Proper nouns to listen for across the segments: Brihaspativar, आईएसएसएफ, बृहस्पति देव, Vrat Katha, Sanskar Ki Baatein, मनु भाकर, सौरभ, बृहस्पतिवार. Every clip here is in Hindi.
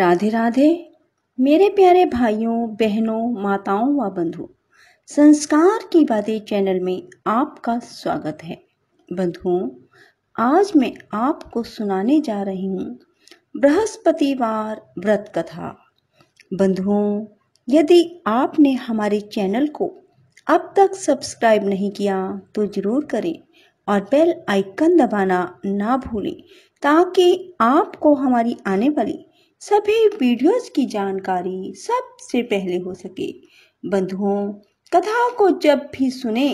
राधे राधे मेरे प्यारे भाइयों, बहनों, माताओं व बंधुओं, संस्कार की बातें चैनल में आपका स्वागत है। बंधुओं, आज मैं आपको सुनाने जा रही हूँ बृहस्पतिवार व्रत कथा। बंधुओं, यदि आपने हमारे चैनल को अब तक सब्सक्राइब नहीं किया तो ज़रूर करें और बेल आइकन दबाना ना भूलें ताकि आपको हमारी आने वाली सभी वीडियोज़ की जानकारी सबसे पहले हो सके। बंधुओं, कथा को जब भी सुने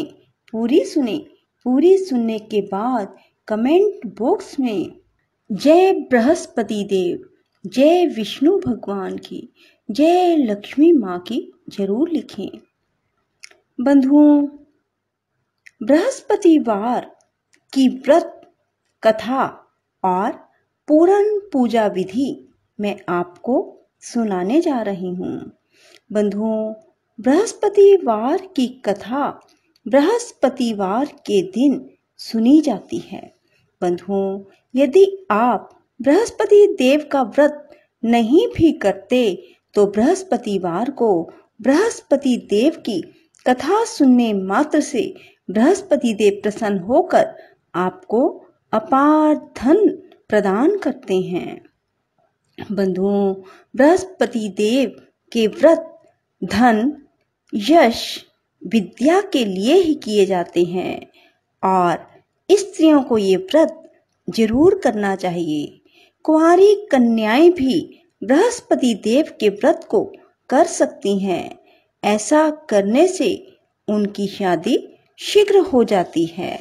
पूरी सुनने के बाद कमेंट बॉक्स में जय बृहस्पति देव, जय विष्णु भगवान की, जय लक्ष्मी माँ की जरूर लिखें। बंधुओं, बृहस्पतिवार की व्रत कथा और पूर्ण पूजा विधि मैं आपको सुनाने जा रही हूँ। बंधुओं, बृहस्पतिवार की कथा बृहस्पतिवार के दिन सुनी जाती है। बंधुओं, यदि आप बृहस्पति देव का व्रत नहीं भी करते तो बृहस्पतिवार को बृहस्पति देव की कथा सुनने मात्र से बृहस्पति देव प्रसन्न होकर आपको अपार धन प्रदान करते हैं। बंधुओं, बृहस्पति देव के व्रत धन, यश, विद्या के लिए ही किए जाते हैं और स्त्रियों को ये व्रत जरूर करना चाहिए। कुंवारी कन्याएं भी बृहस्पति देव के व्रत को कर सकती हैं। ऐसा करने से उनकी शादी शीघ्र हो जाती है।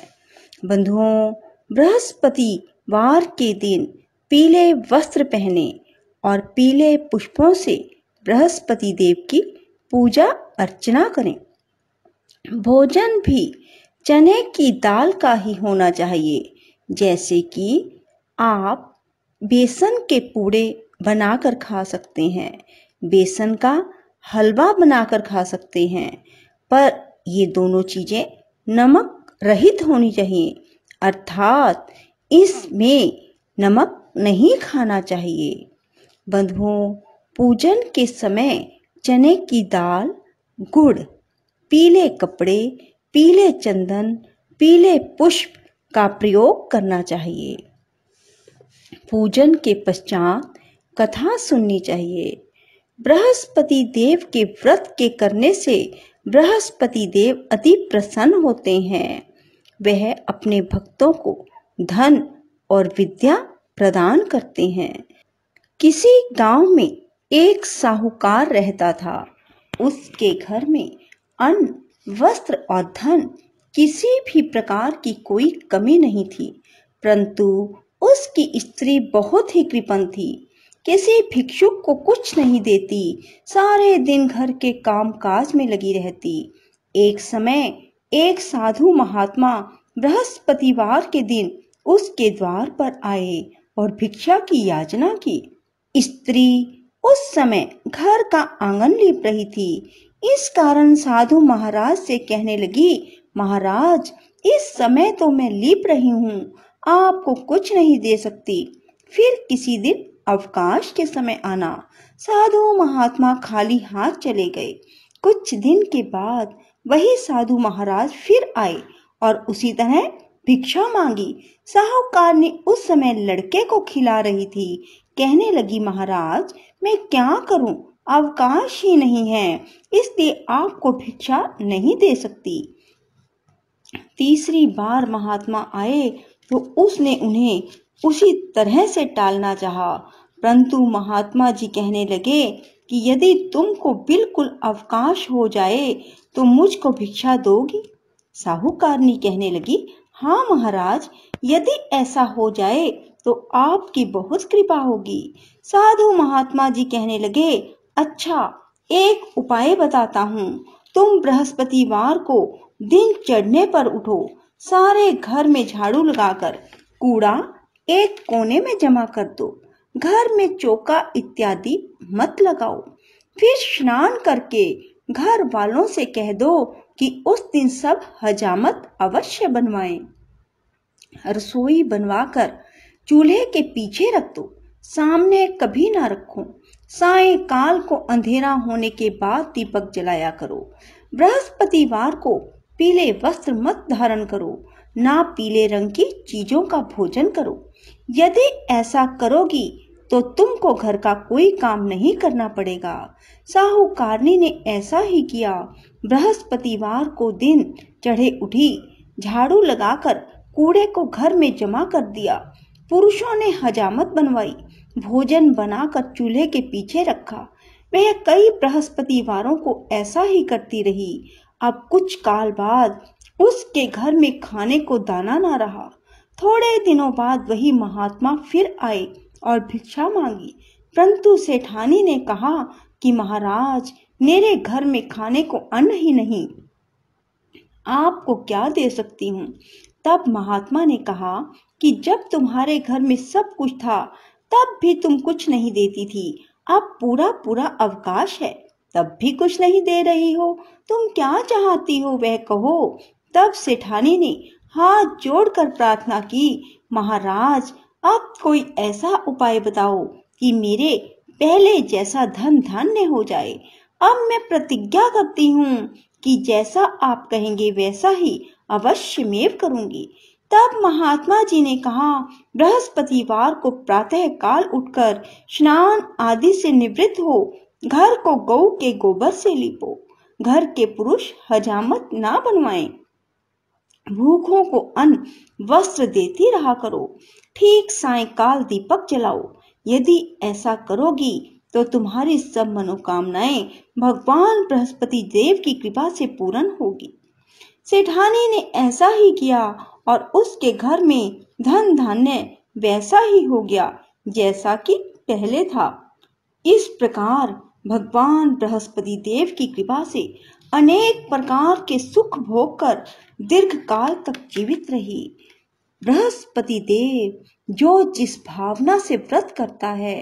बंधुओं, बृहस्पतिवार के दिन पीले वस्त्र पहने और पीले पुष्पों से बृहस्पति देव की पूजा अर्चना करें। भोजन भी चने की दाल का ही होना चाहिए, जैसे कि आप बेसन के पूड़े बनाकर खा सकते हैं, बेसन का हलवा बनाकर खा सकते हैं, पर ये दोनों चीज़ें नमक रहित होनी चाहिए, अर्थात इसमें नमक नहीं खाना चाहिए। बंधुओं, पूजन के समय चने की दाल, गुड़, पीले कपड़े, पीले चंदन, पीले पुष्प का प्रयोग करना चाहिए। पूजन के पश्चात कथा सुननी चाहिए। बृहस्पति देव के व्रत के करने से बृहस्पति देव अति प्रसन्न होते हैं। वह अपने भक्तों को धन और विद्या प्रदान करते हैं। किसी गांव में एक साहूकार रहता था। उसके घर में अन्न, वस्त्र और धन किसी भी प्रकार की कोई कमी नहीं थी, परंतु उसकी स्त्री बहुत ही कृपण थी, किसी भिक्षुक को कुछ नहीं देती, सारे दिन घर के कामकाज में लगी रहती। एक समय एक साधु महात्मा बृहस्पतिवार के दिन उसके द्वार पर आए और भिक्षा की याचना की। स्त्री उस समय घर का आंगन लीप रही थी। इस कारण साधु महाराज से कहने लगी, महाराज, इस समय तो मैं लीप रही हूँ, आपको कुछ नहीं दे सकती, फिर किसी दिन अवकाश के समय आना। साधु महात्मा खाली हाथ चले गए। कुछ दिन के बाद वही साधु महाराज फिर आए और उसी तरह भिक्षा मांगी। साहूकार ने उस समय लड़के को खिला रही थी। कहने लगी, महाराज, मैं क्या करूं, अवकाश ही नहीं है, इसलिए आपको भिक्षा नहीं दे सकती। तीसरी बार महात्मा आए तो उसने उन्हें उसी तरह से टालना चाहा, परंतु महात्मा जी कहने लगे कि यदि तुमको बिल्कुल अवकाश हो जाए तो मुझको भिक्षा दोगी? साहूकारनी कहने लगी, हाँ महाराज, यदि ऐसा हो जाए तो आपकी बहुत कृपा होगी। साधु महात्मा जी कहने लगे, अच्छा, एक उपाय बताता हूँ, तुम बृहस्पतिवार को दिन चढ़ने पर उठो, सारे घर में झाड़ू लगाकर कूड़ा एक कोने में जमा कर दो, घर में चौका इत्यादि मत लगाओ। फिर स्नान करके घर वालों से कह दो कि उस दिन सब हजामत अवश्य बनवाएं। रसोई बनवाकर चूल्हे के पीछे रख दो, सामने कभी ना रखो। सायंकाल को अंधेरा होने के बाद दीपक जलाया करो। बृहस्पतिवार को पीले वस्त्र मत धारण करो, ना पीले रंग की चीजों का भोजन करो। यदि ऐसा करोगी तो तुमको घर का कोई काम नहीं करना पड़ेगा। साहूकारनी ने ऐसा ही किया। बृहस्पतिवार को दिन चढ़े उठी, झाड़ू लगाकर कूड़े को घर में जमा कर दिया। पुरुषों ने हजामत बनवाई, भोजन बनाकर चूल्हे के पीछे रखा। वह कई बृहस्पतिवारों को ऐसा ही करती रही। अब कुछ काल बाद उसके घर में खाने को दाना ना रहा। थोड़े दिनों बाद वही महात्मा फिर आए और भिक्षा मांगी, परंतु सेठानी ने कहा कि महाराज, मेरे घर में खाने को अन्न ही नहीं, आपको क्या दे सकती हूँ। तब महात्मा ने कहा कि जब तुम्हारे घर में सब कुछ था तब भी तुम कुछ नहीं देती थी, अब पूरा पूरा अवकाश है तब भी कुछ नहीं दे रही हो, तुम क्या चाहती हो वह कहो। तब सेठानी ने हाथ जोड़कर प्रार्थना की, महाराज आप कोई ऐसा उपाय बताओ कि मेरे पहले जैसा धन धान्य हो जाए। अब मैं प्रतिज्ञा करती हूँ कि जैसा आप कहेंगे वैसा ही अवश्य मेव करूंगी। तब महात्मा जी ने कहा, बृहस्पतिवार को प्रातः काल उठकर स्नान आदि से निवृत्त हो, घर को गौ के गोबर से लिपो। घर के पुरुष हजामत ना बनवाएं, भूखों को अन्न वस्त्र देती रहा करो। ठीक सायंकाल दीपक जलाओ। यदि ऐसा करोगी तो तुम्हारी सब मनोकामनाएं भगवान बृहस्पति देव की कृपा से पूर्ण होगी। सेठानी ने ऐसा ही किया और उसके घर में धन धान्य वैसा ही हो गया जैसा कि पहले था। इस प्रकार भगवान बृहस्पति देव की कृपा से अनेक प्रकार के सुख भोग कर दीर्घ काल तक जीवित रही। बृहस्पति देव जो जिस भावना से व्रत करता है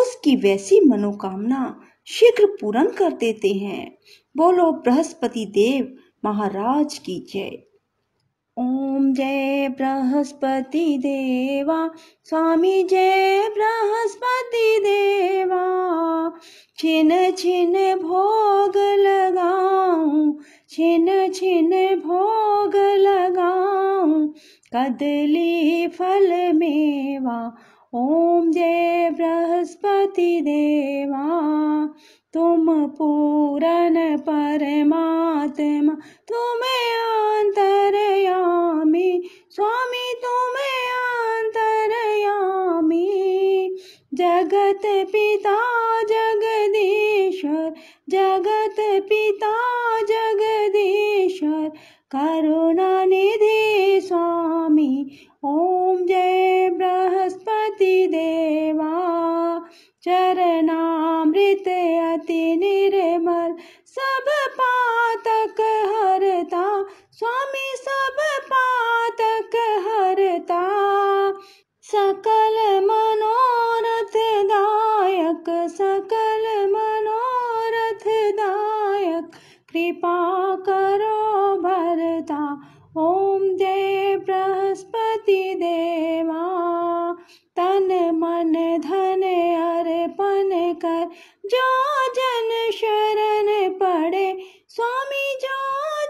उसकी वैसी मनोकामना शीघ्र पूर्ण कर देते हैं। बोलो बृहस्पति देव महाराज की जय। ओम जय बृहस्पति देवा, स्वामी जय बृहस्पति देवा। छिन छिन भोग लगाऊं, छिन छिन भोग लगाऊं, कदली फल मेवा। ओम जय बृहस्पति देवा, तुम पूरन परमात्मा, तुम्हें अंतरयामी स्वामी, तुम्हें अंतरयामी। जगत पिता जगदीश्वर, जगत पिता जगदीश्वर, करुणा निधि स्वामी। ओम जय बृहस्पति देवा। चरणामृत अति निर्मल, सब पातक हरता स्वामी, सब पातक हरता। सकल मनोरथ दायक, सकल मनोरथ दायक, कृपा करो भरता। ओम जय बृहस्पति देवा। तन मन धन अर्पण कर, जो जन शरण पड़े स्वामी, जो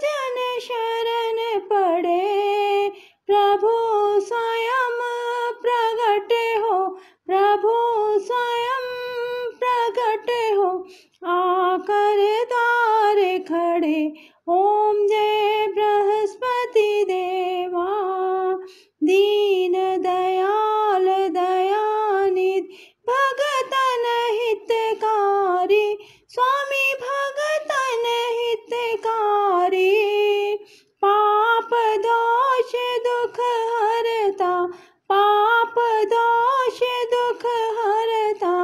जन शरण पड़े। प्रभु स्वयं प्रगट हो, प्रभु स्वयं प्रगट हो, आकर द्वारे खड़े। ओम जय बृहस्पति देवा। दीन दयाल दयानिधि, भगतन हितकारी स्वामी, भगतन हितकारी। पाप दोष दुख हरता, पाप दोष दुख हरता,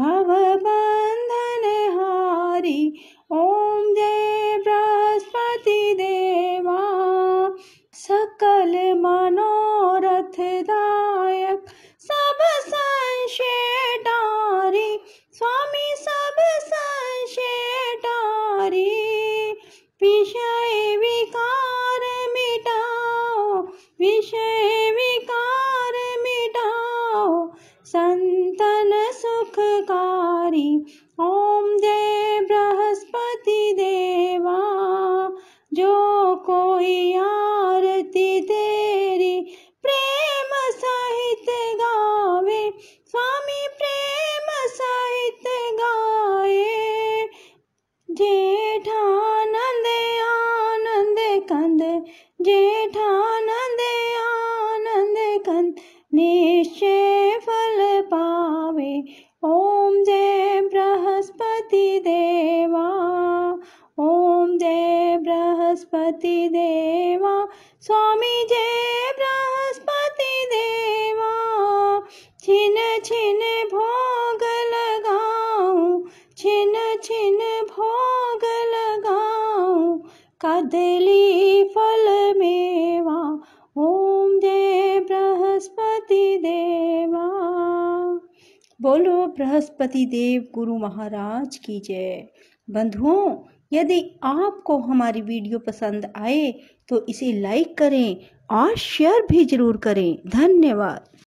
भव बंधन हारी। ओम जय बृहस्पति देवा। सकल मनोरथ दायक, सब संशय डारी स्वामी, सब संशय डारी। विषय विकार मिटाओ, विषय विकार मिटाओ। संत हरि। ओम जय बृहस्पति देवा, जो कोई आरती तेरी प्रेम सहित गावे, स्वामी प्रेम सहित गाए। जेठानंद आनंद कंद, जेठानंद आनंद कंद, निश्चय फल पावे। ओम जय बृहस्पति देवा, ओम जय बृहस्पति देवा, स्वामी जय बृहस्पति देवा। छिन छिन भोग लगाऊं, छिन छिन भोग लगाऊं, कदली फल मेवा। ओम जय बृहस्पति देवा। बोलो बृहस्पति देव गुरु महाराज की जय। बंधुओं, यदि आपको हमारी वीडियो पसंद आए तो इसे लाइक करें और शेयर भी जरूर करें। धन्यवाद।